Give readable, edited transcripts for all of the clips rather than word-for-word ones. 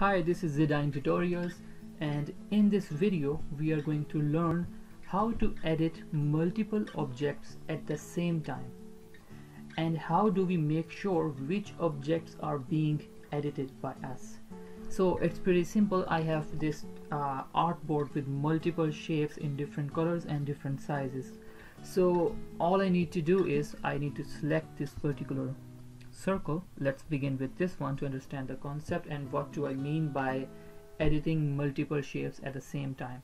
Hi, this is Zeedign Tutorials, and in this video we are going to learn how to edit multiple objects at the same time, and how do we make sure which objects are being edited by us. So it's pretty simple. I have this artboard with multiple shapes in different colors and different sizes. So all I need to do is I need to select this particular circle. Let's begin with this one to understand the concept and what do I mean by editing multiple shapes at the same time.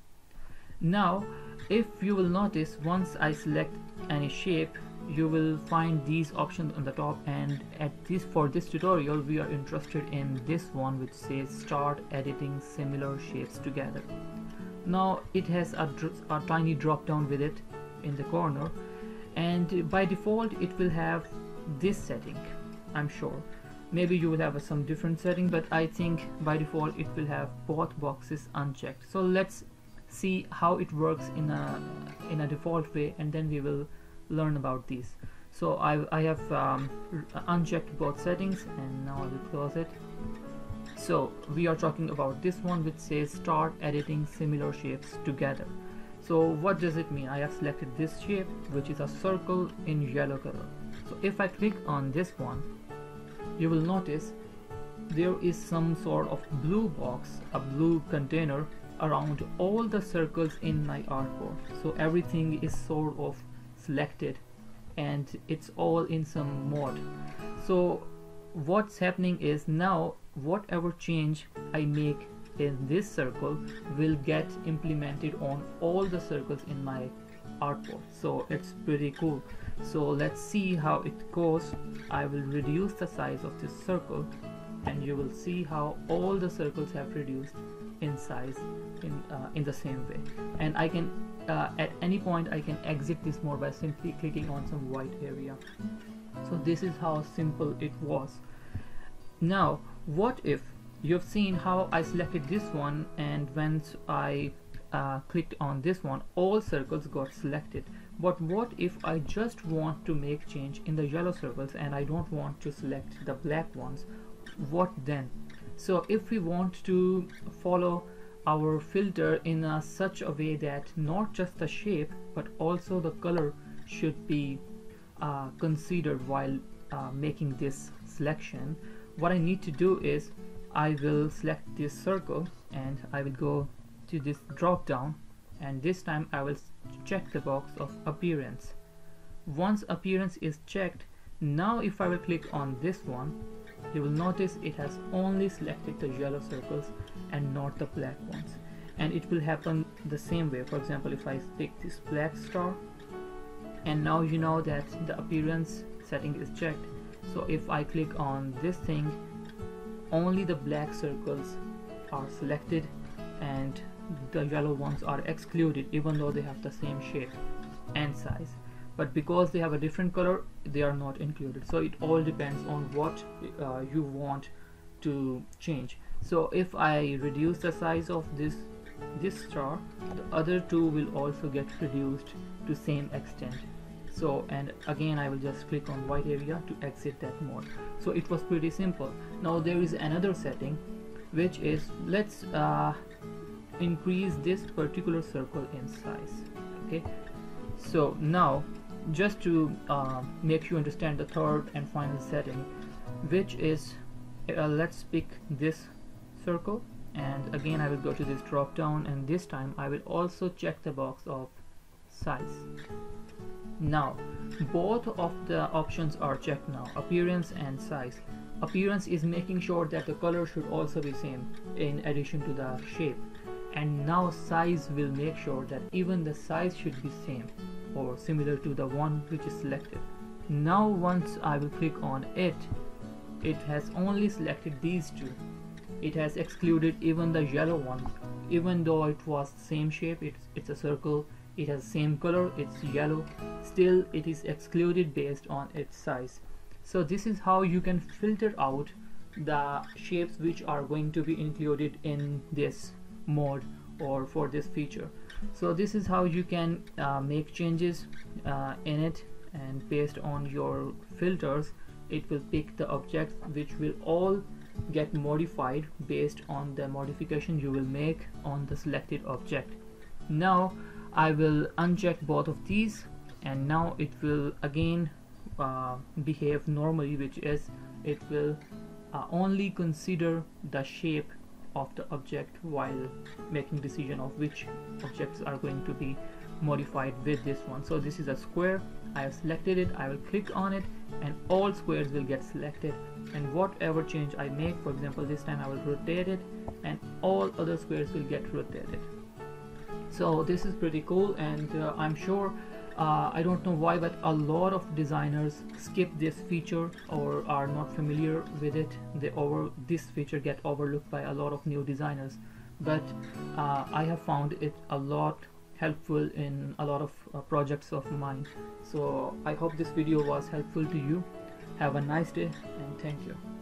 Now, if you will notice, once I select any shape, you will find these options on the top, and for this tutorial we are interested in this one which says start editing similar shapes together. Now it has a tiny drop down with it in the corner, and by default it will have this setting. I'm sure maybe you will have some different setting, but I think by default it will have both boxes unchecked. So let's see how it works in a default way, and then we will learn about these. So I have unchecked both settings, and now I will close it. So we are talking about this one which says start editing similar shapes together. So what does it mean? I have selected this shape which is a circle in yellow color. So if I click on this one, you will notice there is some sort of blue box, a blue container around all the circles in my artboard. So everything is sort of selected and it's all in some mode. So what's happening is, now whatever change I make in this circle will get implemented on all the circles in my artboard. So it's pretty cool. So let's see how it goes. I will reduce the size of this circle, and you will see how all the circles have reduced in size in the same way. And I can at any point I can exit this mode by simply clicking on some white area. So this is how simple it was. Now what if you've seen how I selected this one, and once I clicked on this one all circles got selected. But what if I just want to make change in the yellow circles and I don't want to select the black ones? What then? So if we want to follow our filter in such a way that not just the shape but also the color should be considered while making this selection, what I need to do is I will select this circle, and I will go to this drop down, and this time I will check the box of appearance. Once appearance is checked, now if I will click on this one, you will notice it has only selected the yellow circles and not the black ones. And it will happen the same way. For example, if I pick this black star, and now you know that the appearance setting is checked. So if I click on this thing, only the black circles are selected and the yellow ones are excluded, even though they have the same shape and size. But because they have a different color, they are not included. So it all depends on what you want to change. So if I reduce the size of this star, the other two will also get reduced to same extent. So, and again I will just click on white area to exit that mode. So it was pretty simple. Now there is another setting, which is, let's increase this particular circle in size. Okay, so now just to make you understand the third and final setting, which is let's pick this circle, and again I will go to this drop down, and this time I will also check the box of size. Now both of the options are checked now, appearance and size. Appearance is making sure that the color should also be same in addition to the shape, and now size will make sure that even the size should be same or similar to the one which is selected. Now once I will click on it, it has only selected these two. It has excluded even the yellow one, even though it was same shape, it's a circle, it has same color, it's yellow, still it is excluded based on its size. So this is how you can filter out the shapes which are going to be included in this mode or for this feature. So this is how you can make changes in it, and based on your filters it will pick the objects which will all get modified based on the modification you will make on the selected object. Now I will uncheck both of these, and now it will again behave normally, which is it will only consider the shape of the object while making decision of which objects are going to be modified with this one. So this is a square, I have selected it, I will click on it and all squares will get selected, and whatever change I make, for example this time I will rotate it and all other squares will get rotated. So this is pretty cool, and I'm sure I don't know why, but a lot of designers skip this feature or are not familiar with it. This feature get overlooked by a lot of new designers, but I have found it a lot helpful in a lot of projects of mine. So I hope this video was helpful to you. Have a nice day and thank you.